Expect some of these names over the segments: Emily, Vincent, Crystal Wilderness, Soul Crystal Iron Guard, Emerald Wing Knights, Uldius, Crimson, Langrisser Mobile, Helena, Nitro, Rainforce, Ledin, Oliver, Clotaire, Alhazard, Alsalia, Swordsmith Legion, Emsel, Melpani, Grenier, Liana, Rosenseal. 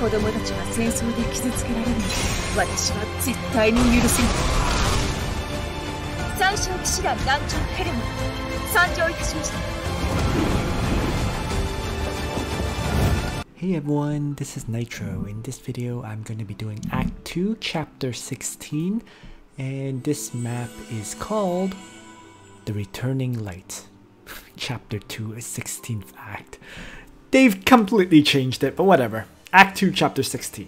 子供たちが戦争で傷つけられるの私は絶対に許せない最小騎士団団長ヘレナ参上いたしました Hey everyone, this is Nitro. In this video, I'm going to be doing Act 2, Chapter 16, and this map is called The Returning Light. Chapter 2, 16th Act. They've completely changed it, but whatever. Act 2, Chapter 16.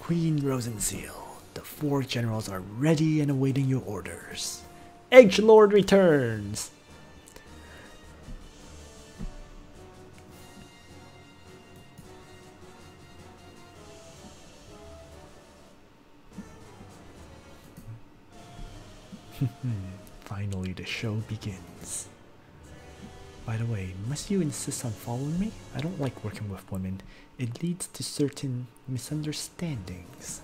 Queen Rosenziel, the four generals are ready and awaiting your orders. Edgelord returns! Finally, the show begins. By the way, must you insist on following me? I don't like working with women. It leads to certain misunderstandings.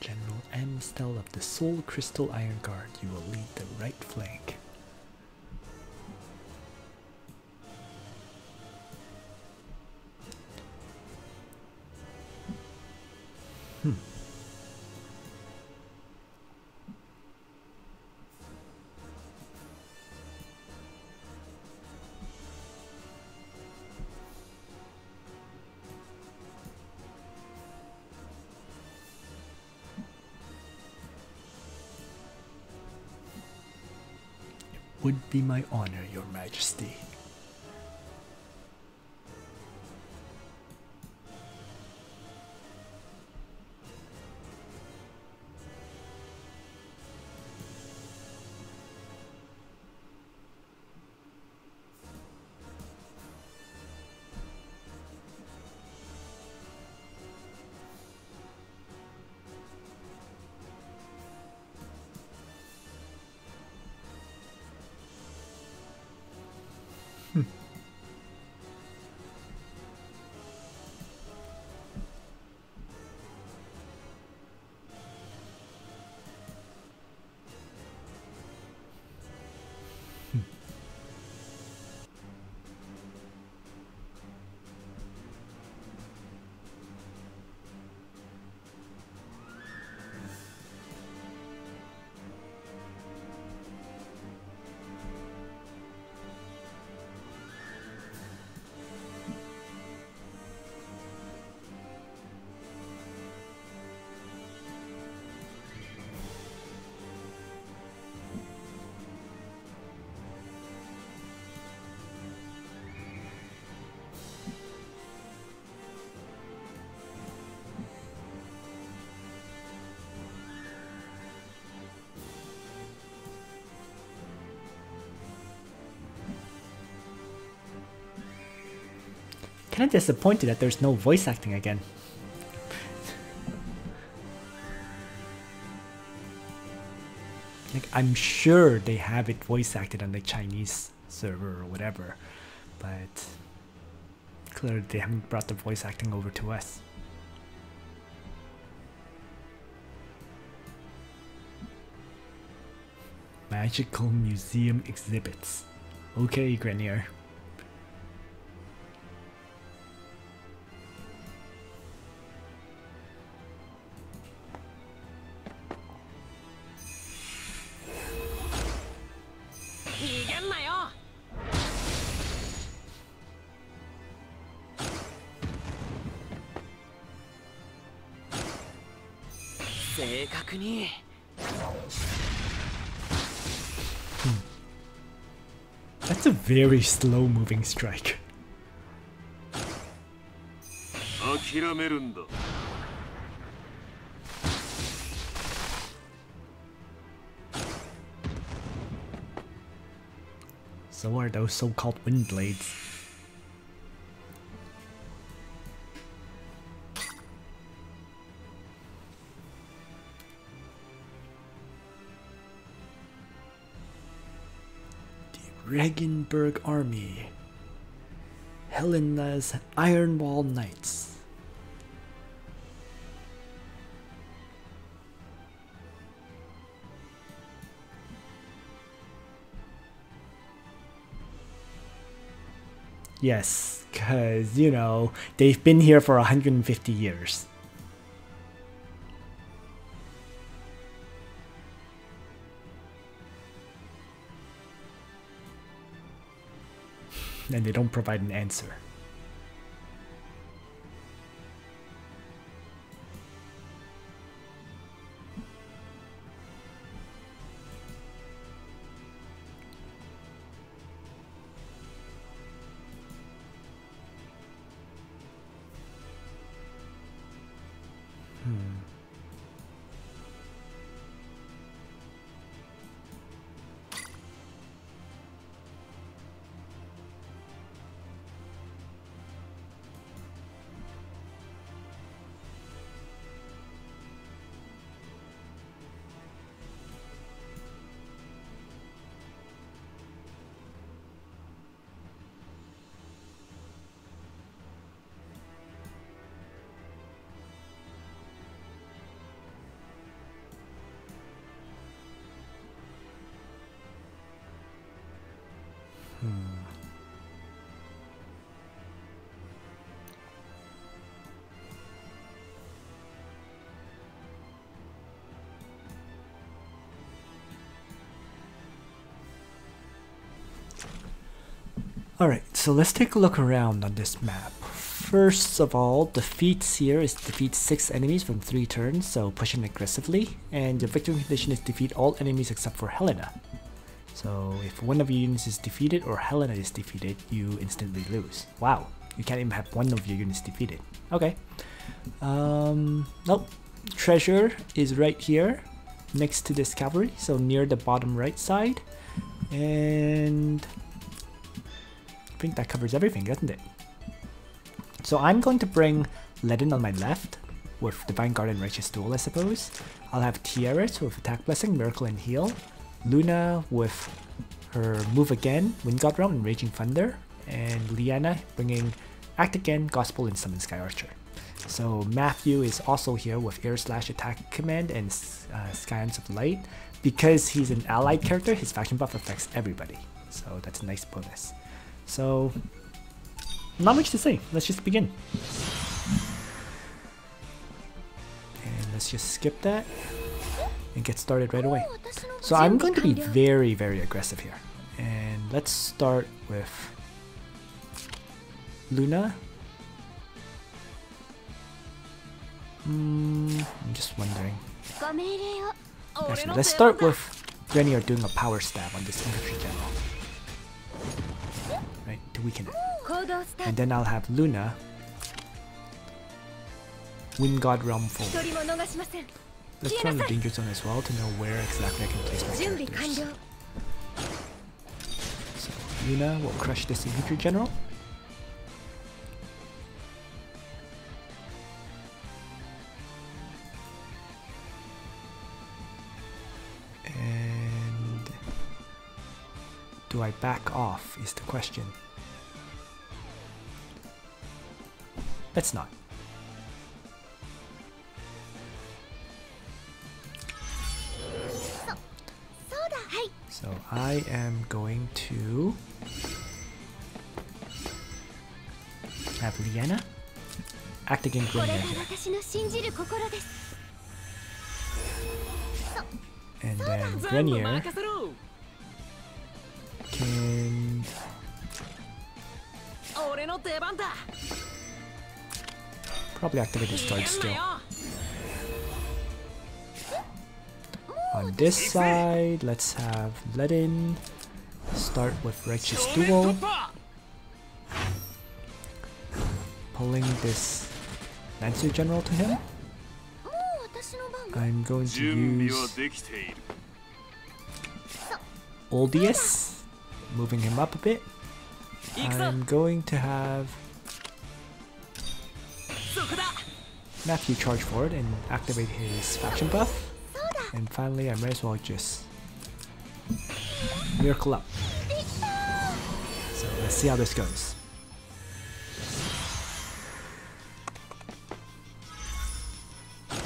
General Emsel of the Soul Crystal Iron Guard, you will lead the right flank. Would be my honor, Your Majesty. Kinda disappointed that there's no voice acting again. Like, I'm sure they have it voice acted on the Chinese server or whatever, but clearly they haven't brought the voice acting over to us. Magical Museum Exhibits. Okay, Grenier. That's a very slow moving strike. So are those so-called wind blades. Regensburg Army, Helena's Iron Wall Knights. Yes, because, you know, they've been here for 150 years. And they don't provide an answer. Alright, so let's take a look around on this map. First of all, the feats here is defeat 6 enemies from 3 turns, so push in aggressively. And the victory condition is defeat all enemies except for Helena. So if one of your units is defeated or Helena is defeated, you instantly lose. Wow, you can't even have one of your units defeated. Okay. Nope. Treasure is right here, next to this cavalry, so near the bottom right side. And I think that covers everything, doesn't it? So I'm going to bring Ledin on my left, with Divine Guard and Righteous Duel, I suppose. I'll have Tiaris with Attack Blessing, Miracle and Heal. Luna with her Move Again, Wind God Realm and Raging Thunder. And Liana bringing Act Again, Gospel and Summon Sky Archer. So Matthew is also here with Air Slash Attack Command and Scions of Light. Because he's an allied character, his faction buff affects everybody. So that's a nice bonus. So, not much to say. Let's just begin. And let's just skip that and get started right away. So I'm going to be very, very aggressive here. And let's start with Luna. I'm just wondering. Actually, let's start with Grenier doing a power stab on this infantry general. Right, to weaken it. And then I'll have Luna Wind God Realm forward. Let's try the danger zone as well to know where exactly I can place my characters. So Luna will crush this infantry general. Do I back off is the question. Let's not. So I am going to have Liana act again Grenier here. And then Grenier can probably activate his charge still. On this side, let's have Ledin start with Righteous Duel, pulling this Lancer General to him. I'm going to use Uldius, moving him up a bit. I'm going to have Matthew charge forward and activate his faction buff. And finally, I might as well just Miracle up. So let's see how this goes. So,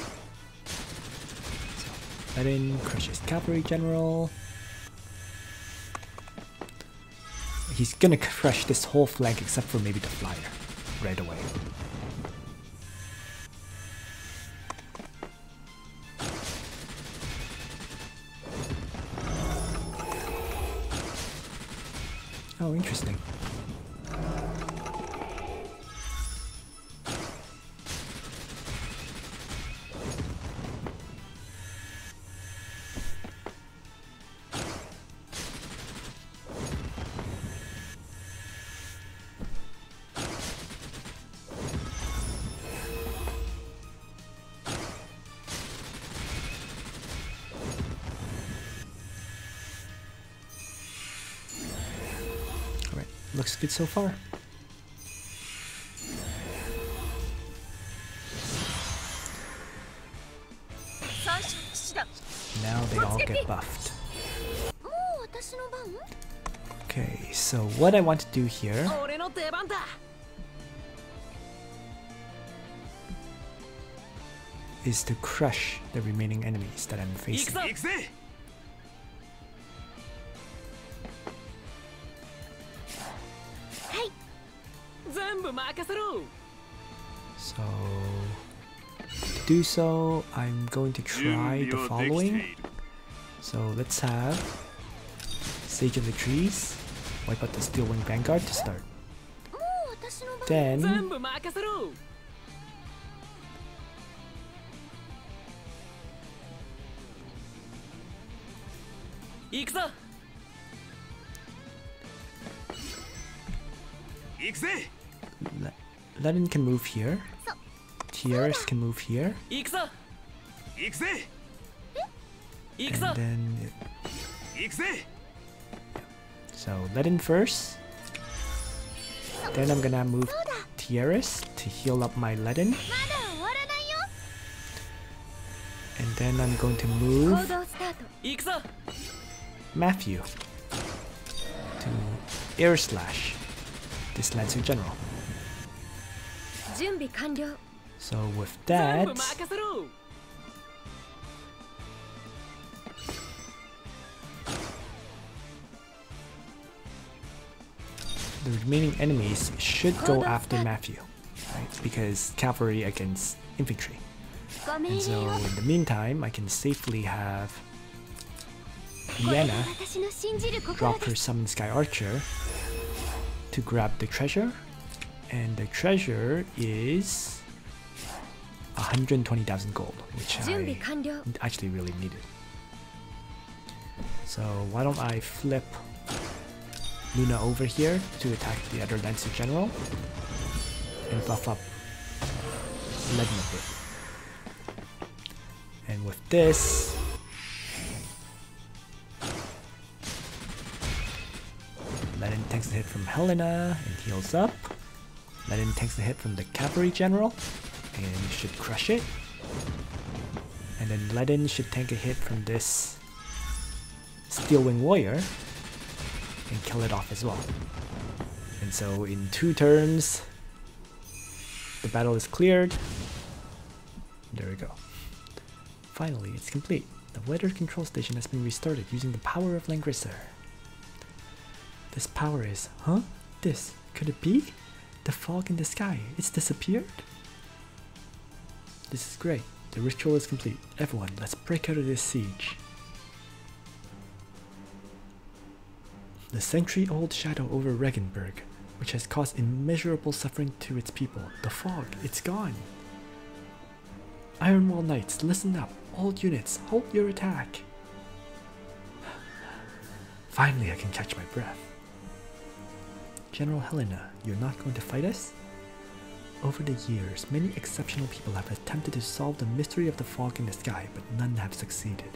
Ledin crushes Cavalry General. he's gonna crush this whole flank except for maybe the flyer right away. Oh, interesting. Looks good so far. Now they all get buffed. Okay, so what I want to do here... is to crush the remaining enemies that I'm facing. So, to do so, I'm going to try the following. So let's have Sage of the Trees, wipe out the Steel Wing Vanguard to start. Then, Ledin can move here. Tiaris can move here. And then... So Ledin first. Then I'm gonna move Tiaris to heal up my Ledin. And then I'm going to move Matthew to Air Slash this Lancer General. So with that, the remaining enemies should go after Matthew, right? Because cavalry against infantry. And so in the meantime, I can safely have Liana drop her Summon Sky Archer to grab the treasure. And the treasure is 120,000 gold, which I actually really needed. So why don't I flip Luna over here to attack the other Lancer General and buff up Ledin a bit. And with this, Ledin takes a hit from Helena and heals up. Ledin takes the hit from the Cavalry General and should crush it. And then Ledin should take a hit from this Steelwing Warrior and kill it off as well. And so in 2 turns, the battle is cleared. There we go. Finally, it's complete. The weather control station has been restarted using the power of Langrisser. This power is... huh? This... could it be? The fog in the sky, it's disappeared? This is great. The ritual is complete. Everyone, let's break out of this siege. The century-old shadow over Regensburg, which has caused immeasurable suffering to its people. The fog, it's gone. Ironwall Knights, listen up. All units, halt your attack. Finally, I can catch my breath. General Helena, you're not going to fight us? Over the years, many exceptional people have attempted to solve the mystery of the fog in the sky, but none have succeeded.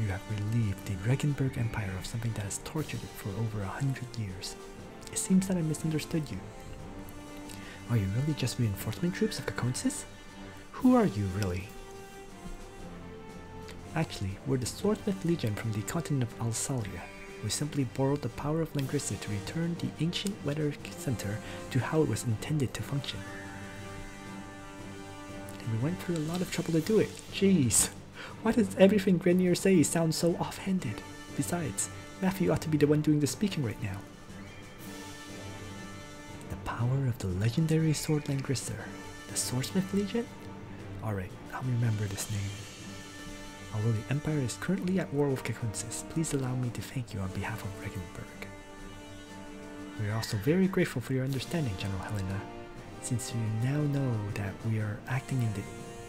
You have relieved the Regensburg Empire of something that has tortured it for over 100 years. It seems that I misunderstood you. Are you really just reinforcement troops of Caconsis? Who are you, really? Actually, we're the Swordsmith Legion from the continent of Alsalia. We simply borrowed the power of Langrisser to return the ancient weather center to how it was intended to function. And we went through a lot of trouble to do it. Jeez, why does everything Grenier says sound so offhanded? Besides, Matthew ought to be the one doing the speaking right now. power of the legendary sword langrister, the Swordsmith Legion? Alright, I'll remember this name. Although the Empire is currently at war with Caconsis, please allow me to thank you on behalf of Regensburg. We are also very grateful for your understanding, General Helena, since you now know that we are acting in the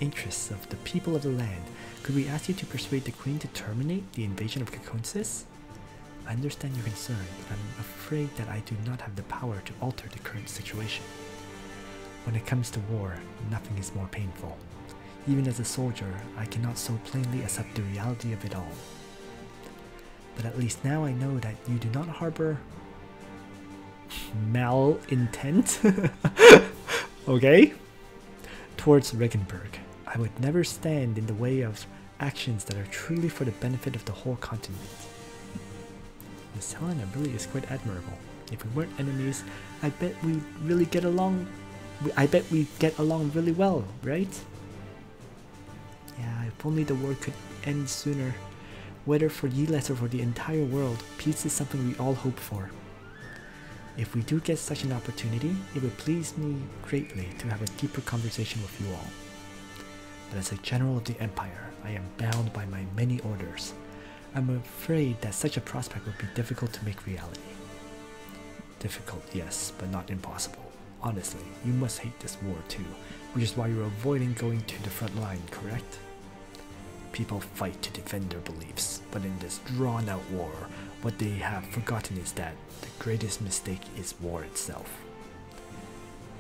interests of the people of the land. Could we ask you to persuade the Queen to terminate the invasion of Caconsis? I understand your concern, and I'm afraid that I do not have the power to alter the current situation. When it comes to war, nothing is more painful. Even as a soldier, I cannot so plainly accept the reality of it all. But at least now I know that you do not harbor malintent okay? towards Regensburg. I would never stand in the way of actions that are truly for the benefit of the whole continent. Miss Helena really is quite admirable. If we weren't enemies, I bet we really get along. I bet we get along really well, right? Yeah, if only the war could end sooner. Whether for Yeles or for the entire world, peace is something we all hope for. If we do get such an opportunity, it would please me greatly to have a deeper conversation with you all. But as a general of the Empire, I am bound by my many orders. I'm afraid that such a prospect would be difficult to make reality. Difficult, yes, but not impossible. Honestly, you must hate this war too, which is why you're avoiding going to the front line, correct? People fight to defend their beliefs, but in this drawn-out war, what they have forgotten is that the greatest mistake is war itself.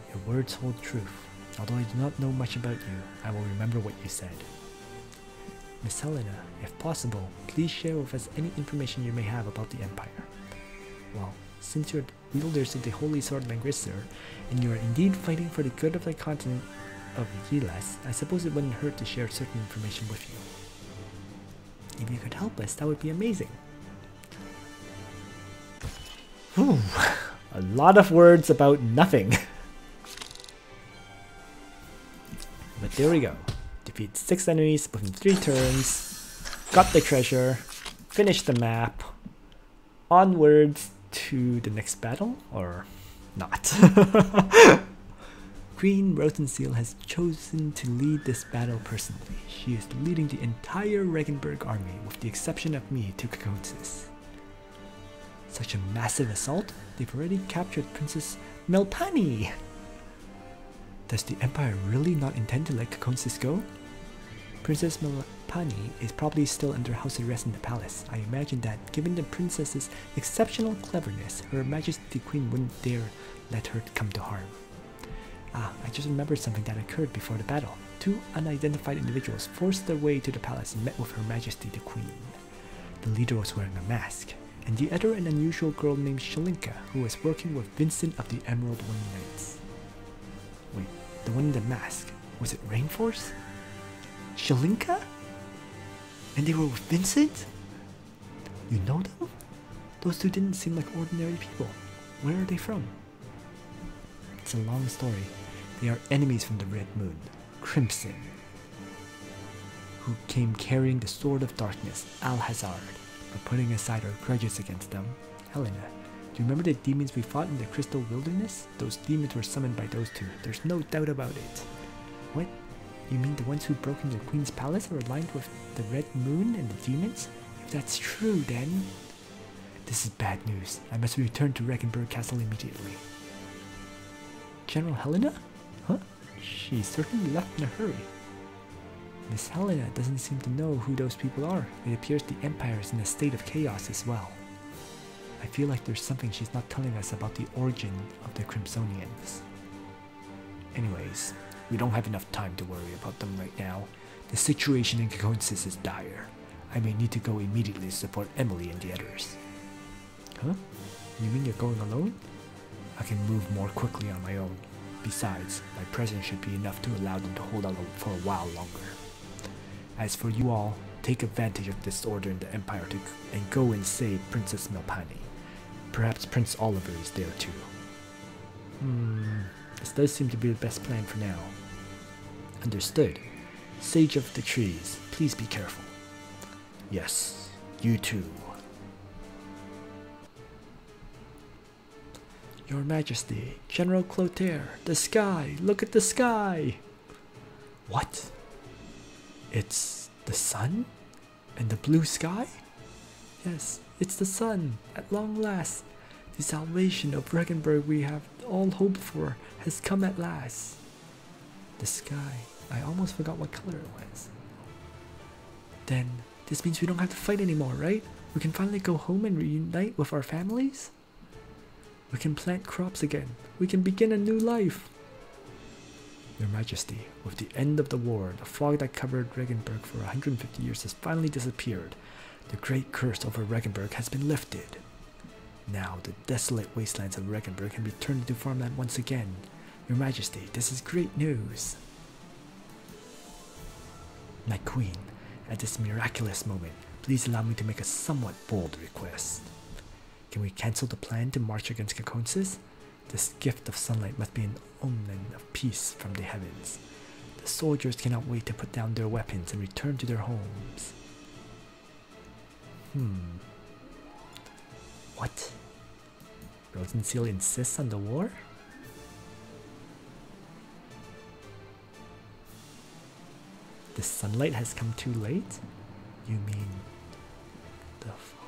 Your words hold truth. Although I do not know much about you, I will remember what you said. Miss Helena, if possible, please share with us any information you may have about the Empire. Well, since you're wielders of the Holy Sword Langrister, and you are indeed fighting for the good of the continent of Yeles, I suppose it wouldn't hurt to share certain information with you. If you could help us, that would be amazing. Whew, a lot of words about nothing. But there we go. Defeat 6 enemies within 3 turns, got the treasure, finished the map, onwards to the next battle, or not. Queen Rosenseal has chosen to lead this battle personally. She is leading the entire Regensburg army, with the exception of me, to Caconsis. Such a massive assault, they've already captured Princess Melpani! Does the Empire really not intend to let Caconsis go? Princess Melpani is probably still under house arrest in the palace. I imagine that, given the princess's exceptional cleverness, Her Majesty the Queen wouldn't dare let her come to harm. Ah, I just remembered something that occurred before the battle. 2 unidentified individuals forced their way to the palace and met with Her Majesty the Queen. The leader was wearing a mask, and the other an unusual girl named Shalinka, who was working with Vincent of the Emerald Wing Knights. Wait, the one in the mask, was it Rainforce? Shalinka? And they were with Vincent? You know them? Those 2 didn't seem like ordinary people. Where are they from? It's a long story. They are enemies from the Red Moon, Crimson, who came carrying the Sword of Darkness, Alhazard. But putting aside our grudges against them, Helena, do you remember the demons we fought in the Crystal Wilderness? Those demons were summoned by those 2. There's no doubt about it. What? You mean the ones who broke into the Queen's Palace are aligned with the Red Moon and the demons? If that's true, then... This is bad news. I must return to Regensburg Castle immediately. General Helena? Huh? She certainly left in a hurry. Miss Helena doesn't seem to know who those people are. It appears the Empire is in a state of chaos as well. I feel like there's something she's not telling us about the origin of the Crimsonians. Anyways, we don't have enough time to worry about them right now. The situation in Caconsis is dire. I may need to go immediately to support Emily and the others. Huh? You mean you're going alone? I can move more quickly on my own. Besides, my presence should be enough to allow them to hold out for a while longer. As for you all, take advantage of this order in the Empire and go and save Princess Melpani. Perhaps Prince Oliver is there too. This does seem to be the best plan for now. Understood. Sage of the trees, please be careful. Yes, you too. Your Majesty, General Clotaire, the sky, look at the sky. What? It's the sun? And the blue sky? Yes, it's the sun, at long last. The salvation of Regensburg we have all hoped for has come at last. The sky, I almost forgot what color it was. Then, this means we don't have to fight anymore, right? We can finally go home and reunite with our families? We can plant crops again. We can begin a new life. Your Majesty, with the end of the war, the fog that covered Regensburg for 150 years has finally disappeared. The great curse over Regensburg has been lifted. Now, the desolate wastelands of Regensburg can be turned into farmland once again. Your Majesty, this is great news. My Queen, at this miraculous moment, please allow me to make a somewhat bold request. Can we cancel the plan to march against Caconsis? This gift of sunlight must be an omen of peace from the heavens. The soldiers cannot wait to put down their weapons and return to their homes. What? Rosenziel insists on the war? The sunlight has come too late? You mean the fall?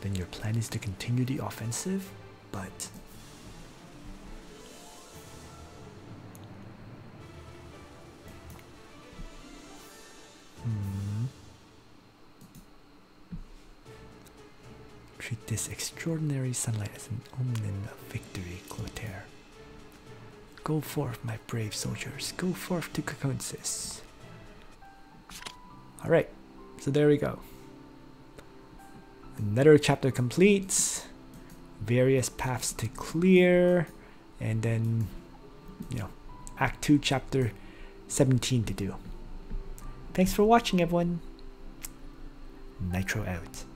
Then your plan is to continue the offensive, but... Treat this extraordinary sunlight as an omen of victory, Clotaire. Go forth, my brave soldiers. Go forth to Caconsis. Alright, so there we go. Another chapter completes. Various paths to clear. And then, you know, Act 2, Chapter 17 to do. Thanks for watching, everyone. Nitro out.